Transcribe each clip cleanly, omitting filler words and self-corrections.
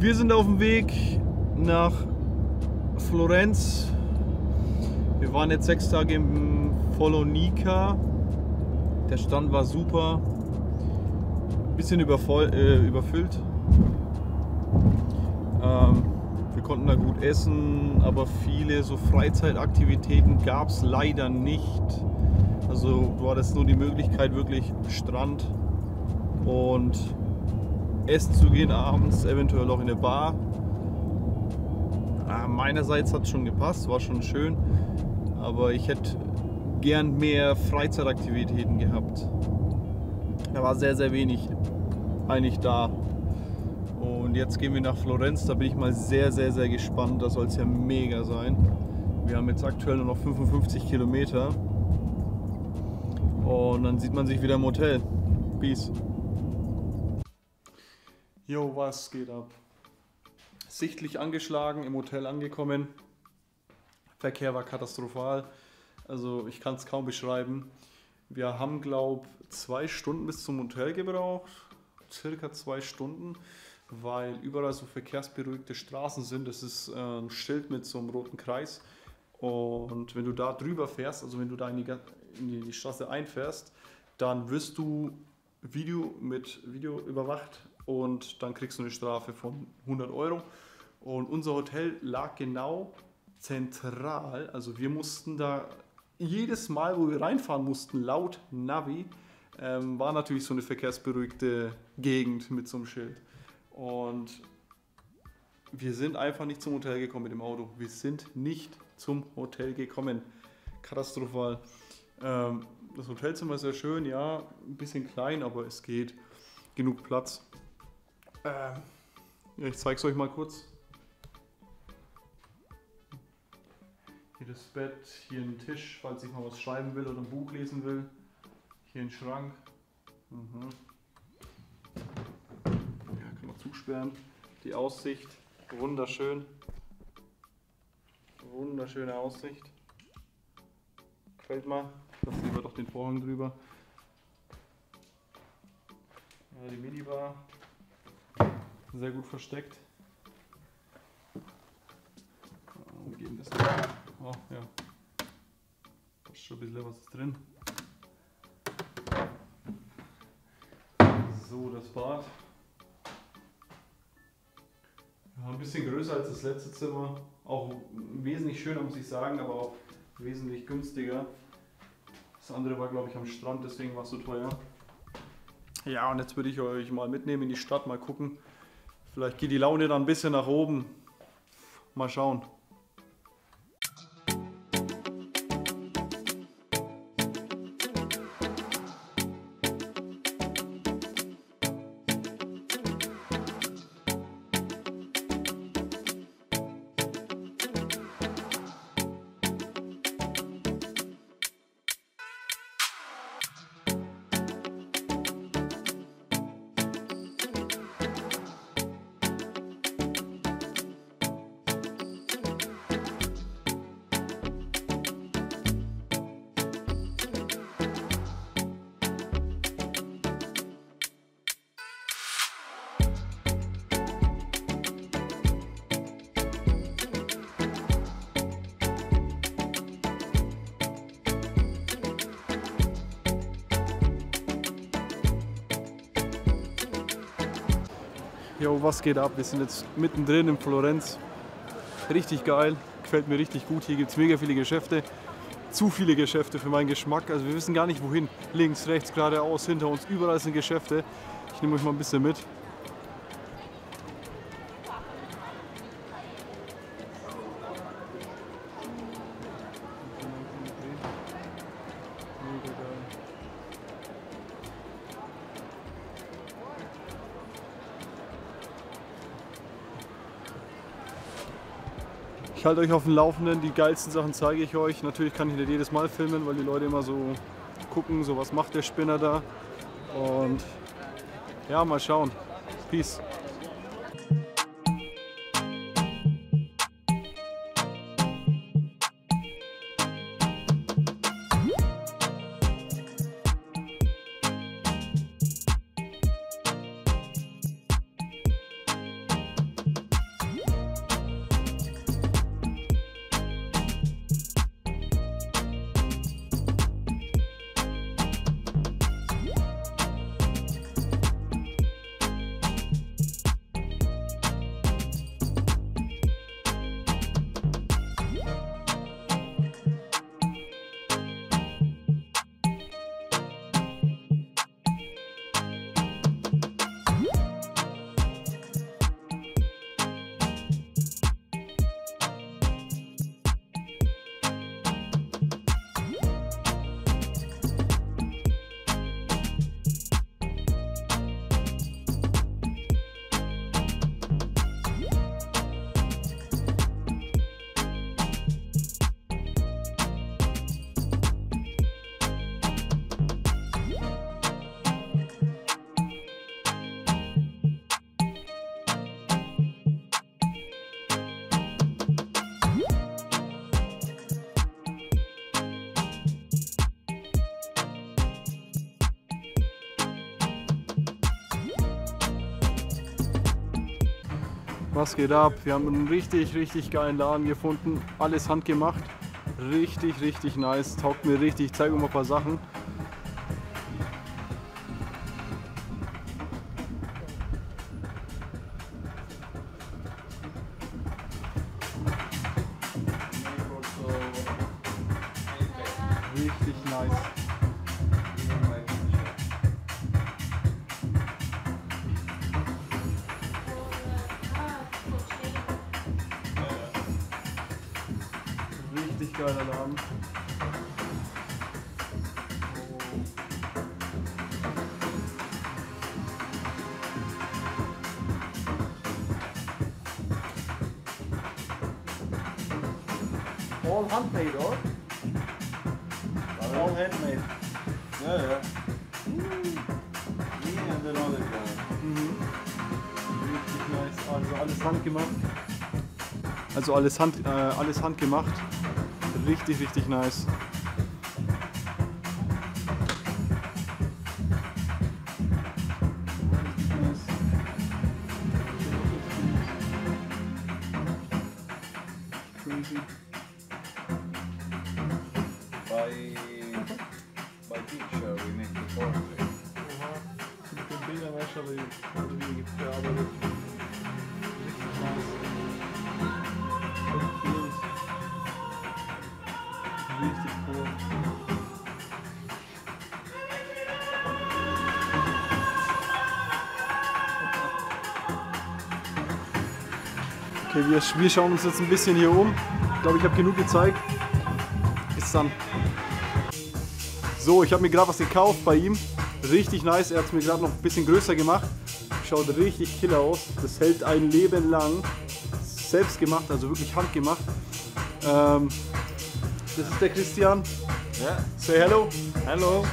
Wir sind auf dem Weg nach Florenz. Wir waren jetzt 6 Tage im Folonika. Der Stand war super. Ein bisschen überfüllt. Wir konnten da gut essen, aber viele so Freizeitaktivitäten gab es leider nicht. Also war das nur die Möglichkeit, wirklich Strand und essen zu gehen abends, eventuell auch in eine Bar. Meinerseits hat es schon gepasst, war schon schön, aber ich hätte gern mehr Freizeitaktivitäten gehabt. Da war sehr, sehr wenig eigentlich da. Und jetzt gehen wir nach Florenz, da bin ich mal sehr, sehr, sehr gespannt, da soll es ja mega sein. Wir haben jetzt aktuell nur noch 55 Kilometer und dann sieht man sich wieder im Hotel. Peace. Jo, was geht ab? Sichtlich angeschlagen, im Hotel angekommen. Verkehr war katastrophal, also ich kann es kaum beschreiben. Wir haben, glaube ich, 2 Stunden bis zum Hotel gebraucht, circa 2 Stunden. Weil überall so verkehrsberuhigte Straßen sind. Das ist ein Schild mit so einem roten Kreis. Und wenn du da drüber fährst, also wenn du da in die Straße einfährst, dann wirst du mit Video überwacht und dann kriegst du eine Strafe von 100 Euro. Und unser Hotel lag genau zentral. Also wir mussten da jedes Mal, wo wir reinfahren mussten, laut Navi, war natürlich so eine verkehrsberuhigte Gegend mit so einem Schild. Und wir sind einfach nicht zum Hotel gekommen mit dem Auto. Wir sind nicht zum Hotel gekommen. Katastrophal. Das Hotelzimmer ist sehr schön, ja, ein bisschen klein, aber es geht. Genug Platz. Ich zeige es euch mal kurz. Hier das Bett, hier ein Tisch, falls ich mal was schreiben will oder ein Buch lesen will. Hier ein Schrank. Zusperren. Die Aussicht, wunderschön. Wunderschöne Aussicht. Gefällt mal. Lassen wir doch den Vorhang drüber. Ja, die Minibar. Sehr gut versteckt. Wir geben das mal. Oh, ja. Da ist schon ein bisschen was drin. So, das Bad. Ein bisschen größer als das letzte Zimmer, auch wesentlich schöner, muss ich sagen, aber auch wesentlich günstiger. Das andere war, glaube ich, am Strand, deswegen war es so teuer. Ja, und jetzt würde ich euch mal mitnehmen in die Stadt, mal gucken. Vielleicht geht die Laune dann ein bisschen nach oben. Mal schauen. Jo, was geht ab? Wir sind jetzt mittendrin in Florenz. Richtig geil, gefällt mir richtig gut. Hier gibt es mega viele Geschäfte. Zu viele Geschäfte für meinen Geschmack. Also wir wissen gar nicht wohin. Links, rechts, geradeaus, hinter uns, überall sind Geschäfte. Ich nehme euch mal ein bisschen mit. Ich halte euch auf dem Laufenden, die geilsten Sachen zeige ich euch. Natürlich kann ich nicht jedes Mal filmen, weil die Leute immer so gucken, so was macht der Spinner da. Und ja, mal schauen. Peace. Was geht ab? Wir haben einen richtig geilen Laden gefunden. Alles handgemacht. Richtig nice. Taugt mir richtig. Ich zeige euch mal ein paar Sachen. Richtig nice. Richtig geiler Laden. All handmade, or? All handmade. Yeah, yeah. Me and another guy. Richtig nice. Also alles handgemacht. Alles handgemacht. Richtig nice. Crazy. By picture we make the portrait. Mit den Bildern wahrscheinlich gearbeitet. Richtig nice. Richtig cool. Okay, wir schauen uns jetzt ein bisschen hier um. Ich glaube, ich habe genug gezeigt. Bis dann. So, ich habe mir gerade was gekauft bei ihm. Richtig nice. Er hat es mir gerade noch ein bisschen größer gemacht. Schaut richtig killer aus. Das hält ein Leben lang. Selbst gemacht, also wirklich handgemacht. Das ist der Christian. Ja. Say hello. Hello.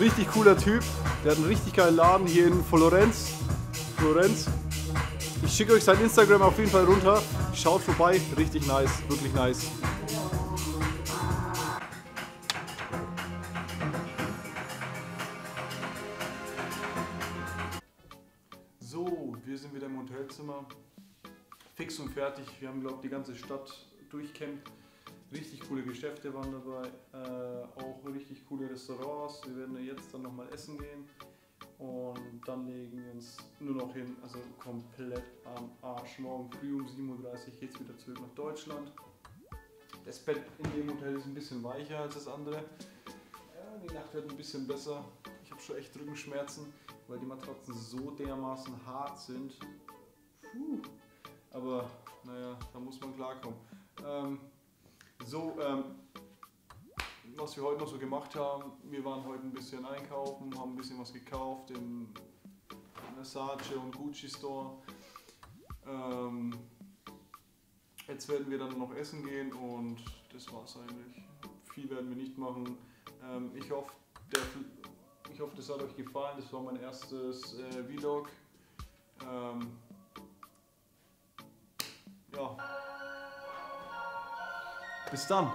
Richtig cooler Typ. Der hat einen richtig geilen Laden hier in Florenz. Ich schicke euch sein Instagram auf jeden Fall runter. Schaut vorbei. Richtig nice. Wirklich nice. So, wir sind wieder im Hotelzimmer. Fix und fertig. Wir haben, glaube ich, die ganze Stadt durchkämmt. Richtig coole Geschäfte waren dabei, auch richtig coole Restaurants. Wir werden jetzt dann nochmal essen gehen und dann legen wir uns nur noch hin, also komplett am Arsch. Morgen früh um 7:30 Uhr geht es wieder zurück nach Deutschland. Das Bett in dem Hotel ist ein bisschen weicher als das andere. Ja, die Nacht wird ein bisschen besser. Ich habe schon echt Rückenschmerzen, weil die Matratzen so dermaßen hart sind. Puh. Aber naja, da muss man klarkommen. So, was wir heute noch so gemacht haben, wir waren heute ein bisschen einkaufen, haben ein bisschen was gekauft im Versace und Gucci Store. Jetzt werden wir dann noch essen gehen und das war's eigentlich. Viel werden wir nicht machen. Ich hoffe, das hat euch gefallen. Das war mein erstes Vlog. Ja. Bis dann.